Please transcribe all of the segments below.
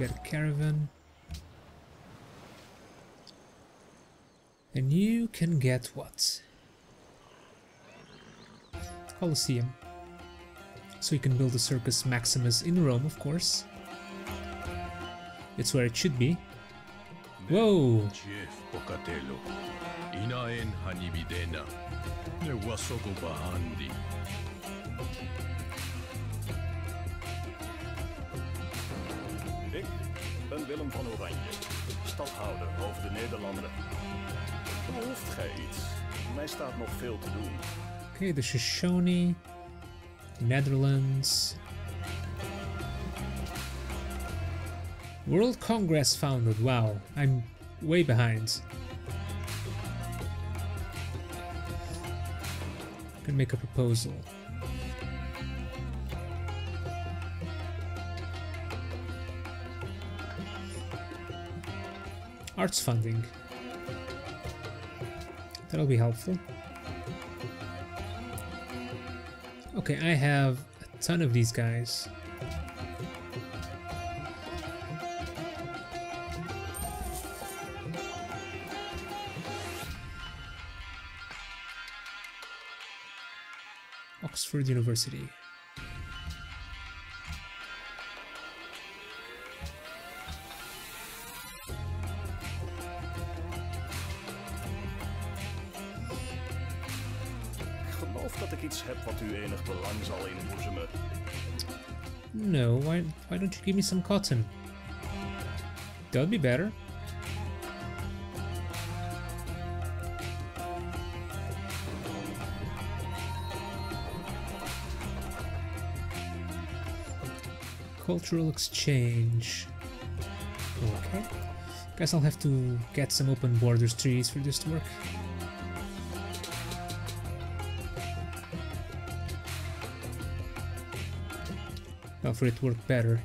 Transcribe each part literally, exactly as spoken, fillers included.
Let's get a caravan. And you can get what? Colosseum. So you can build the Circus Maximus in Rome, of course. It's where it should be. Whoa! Jeff Bocatelo. Inaen Hanibidena. Newasogo Bahandi. Ik ben Willem van Oranje, stadhouder over de Nederlanden. Behoeft gij iets? Mij staat nog veel te doen. Okay, the Shoshone, the Netherlands. World Congress founded, wow, I'm way behind. I can make a proposal. Arts funding. That'll be helpful. Okay, I have a ton of these guys. Oxford University. No, why, why don't you give me some cotton? That'd be better. Cultural exchange. Okay. Guess I'll have to get some open borders treaties for this to work. Now for it to work better.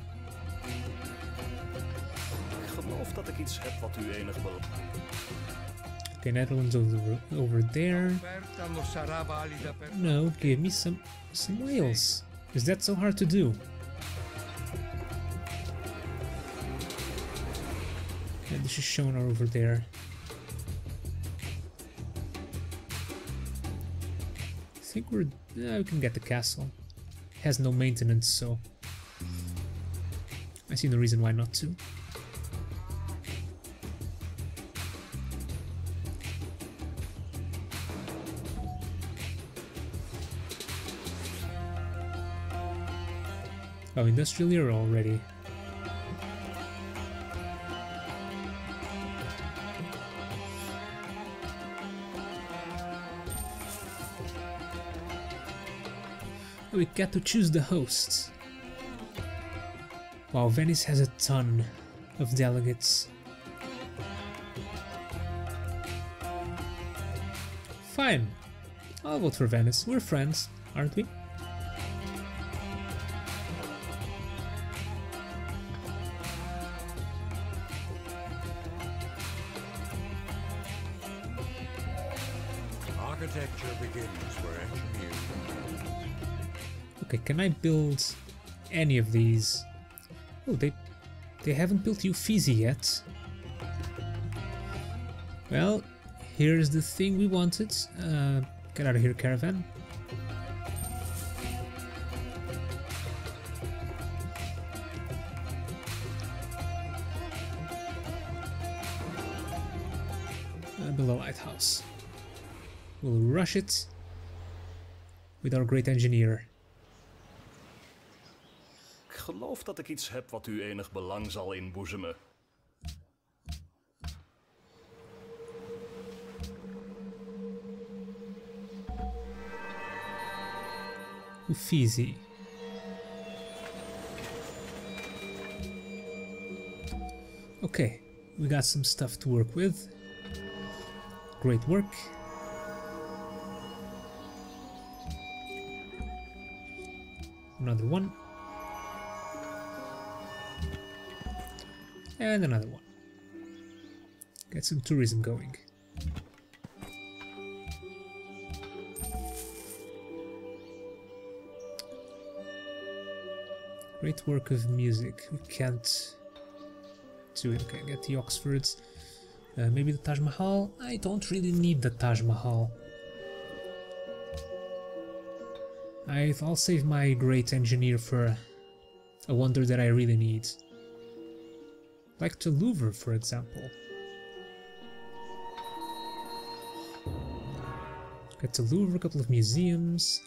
Okay, Netherlands over, over there. No, give me some some whales. Is that so hard to do? Okay, the Shoshone are over there. I think we're uh, we can get the castle. It has no maintenance, so I see no reason why not to. Oh, industrial era already. We get to choose the hosts. Wow, Venice has a ton of delegates. Fine. I'll vote for Venice. We're friends, aren't we? Architecture begins where engineering. Okay, can I build any of these? Oh, they, they haven't built Uffizi yet. Well, here's the thing we wanted. Uh, get out of here, caravan. Uh, build a lighthouse. We'll rush it with our great engineer. Geloof dat ik iets heb wat u enig belang zal inboezemen. Uffizi. Okay, we got some stuff to work with. Great work. Another one. And another one. Get some tourism going. Great work of music. We can't so we can get the Oxfords. Uh, maybe the Taj Mahal? I don't really need the Taj Mahal. I'll save my great engineer for a wonder that I really need. Like the Louvre, for example. Get the Louvre, a couple of museums,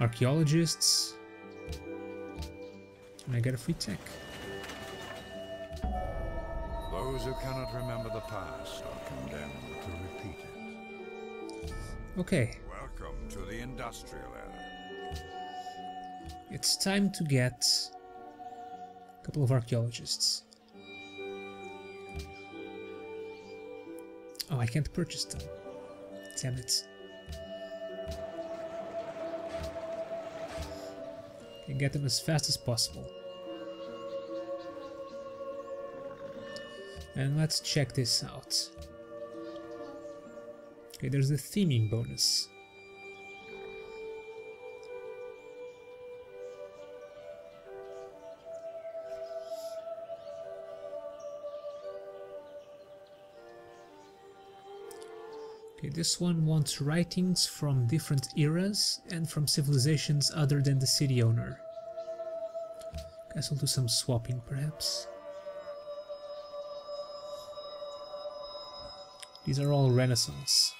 archaeologists, and I get a free tech. Those who cannot remember the past are condemned to repeat it. Okay. Welcome to the industrial era. It's time to get a couple of archaeologists. Oh, I can't purchase them. Damn it. I can get them as fast as possible. And let's check this out. Okay, there's the theming bonus. Okay, this one wants writings from different eras and from civilizations other than the city owner. Guess I'll do some swapping, perhaps. These are all Renaissance.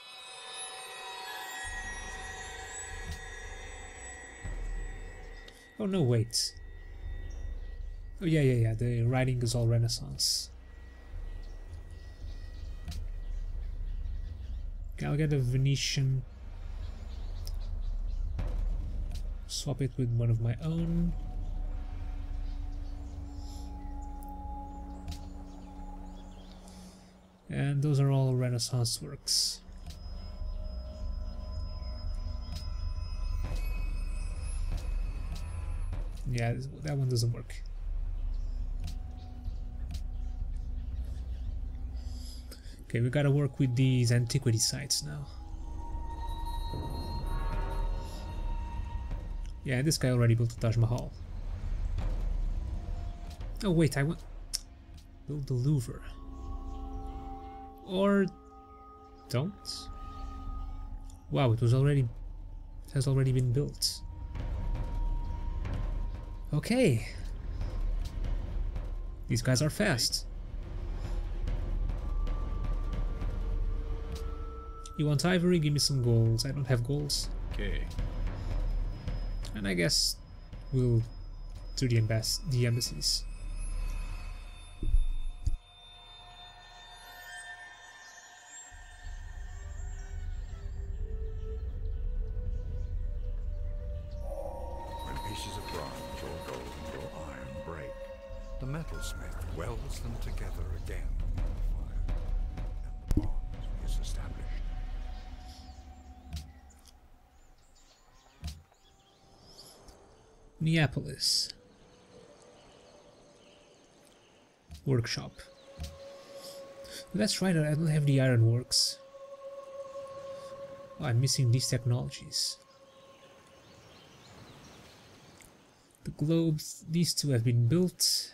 Oh no, wait. Oh yeah, yeah, yeah, the writing is all Renaissance. I'll get a Venetian, swap it with one of my own. And those are all Renaissance works. Yeah, that one doesn't work. Okay, we gotta work with these antiquity sites now. Yeah, this guy already built the Taj Mahal. Oh wait, I want build the Louvre. Or don't? Wow, it was already it has already been built. Okay. These guys are fast. You want ivory? Give me some golds. I don't have golds. Okay. And I guess we'll do the, embass the embassies. When pieces of bronze or gold or iron break, the metalsmith welds them together again. Neapolis workshop. That's right, I don't have the ironworks. Oh, I'm missing these technologies. The globes, these two have been built.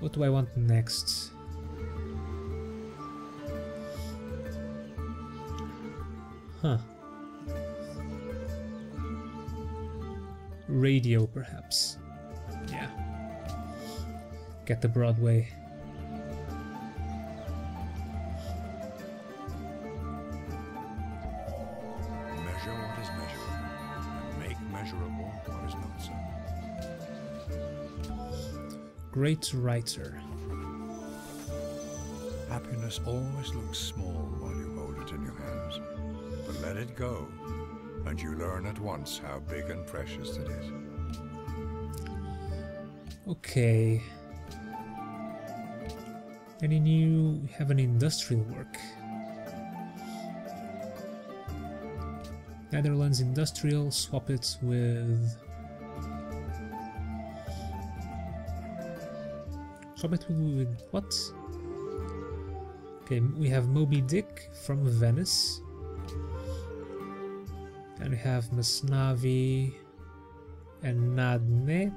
What do I want next? Huh. Radio, perhaps. Yeah. Get the Broadway. Measure what is measurable. Make measurable what is not so. Great writer. Happiness always looks small while you hold it in your hands. But let it go, and you learn at once how big and precious it is. Okay. Any new? We have an industrial work. Netherlands industrial. Swap it with. Swap it with what? Okay, we have Moby Dick from Venice. And we have Masnavi and Nadne.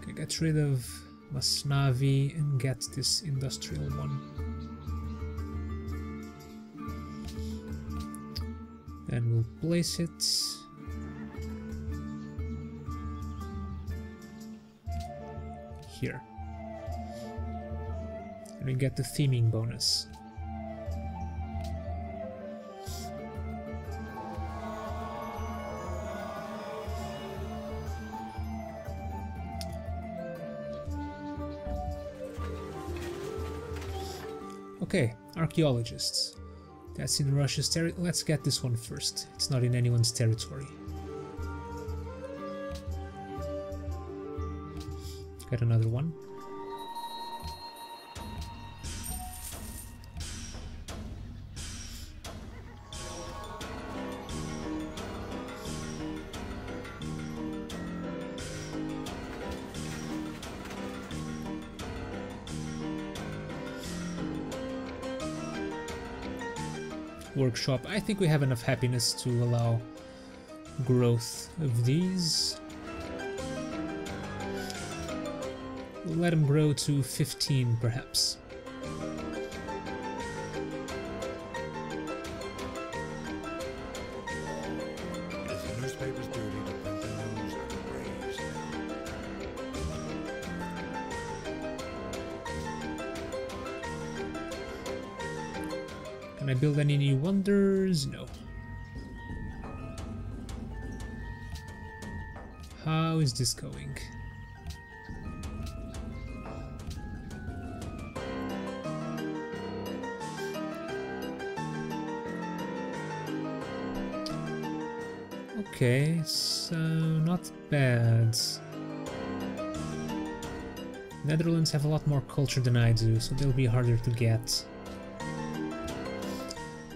Okay, get rid of Masnavi and get this industrial one. Then we'll place it. Here. And we get the theming bonus. Okay, archaeologists. That's in Russia's territory. Let's get this one first. It's not in anyone's territory. Get another one. Workshop. I think we have enough happiness to allow growth of these. We'll let them grow to fifteen perhaps. Can I build any new wonders? No. How is this going? Okay, so not bad. Netherlands have a lot more culture than I do, so they'll be harder to get.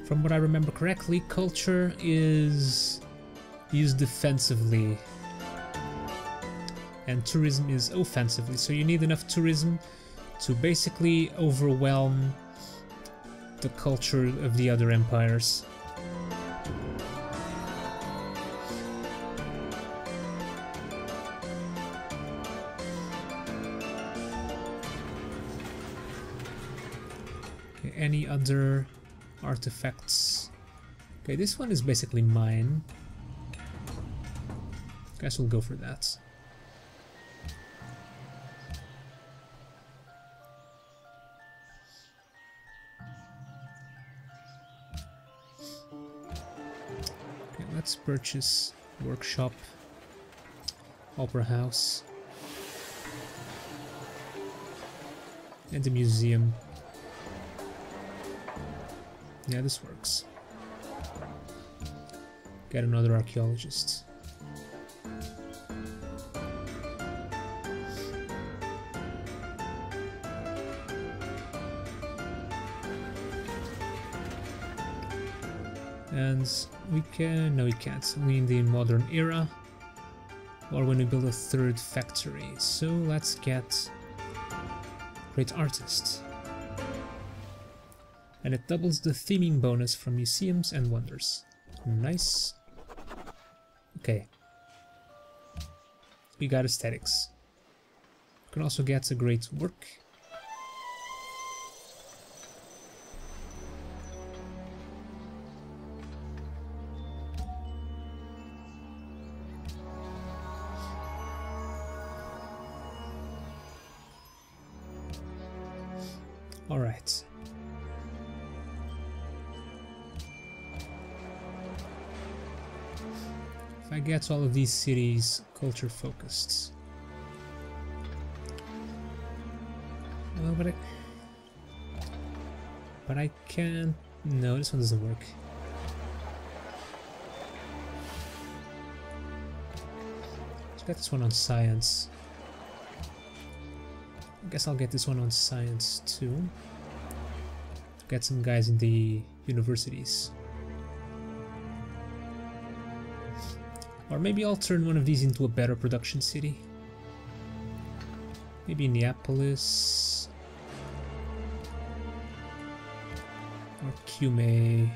From what I remember correctly, culture is used defensively and tourism is offensively, so you need enough tourism to basically overwhelm the culture of the other empires. Okay, any other artifacts? Okay, this one is basically mine. Guess we'll go for that. Okay, let's purchase workshop, opera house, and the museum. Yeah, this works. Get another archaeologist. And we can... no, we can't. We need the modern era. Or when we build a third factory. So let's get... great artists. And it doubles the theming bonus from museums and wonders. Nice. Okay. We got aesthetics. You can also get a great work. Alright. I get all of these cities culture focused. Oh, but I, but I can't. No, this one doesn't work. Let's get this one on science. I guess I'll get this one on science too. Get some guys in the universities. Or maybe I'll turn one of these into a better production city. Maybe Neapolis. Or Cumae.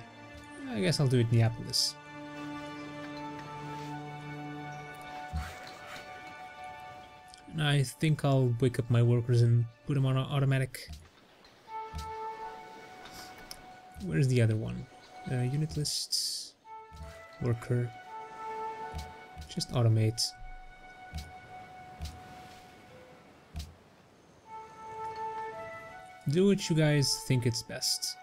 I guess I'll do it Neapolis. I think I'll wake up my workers and put them on automatic. Where's the other one? Uh, unit lists, worker, just automate. Do what you guys think it's best.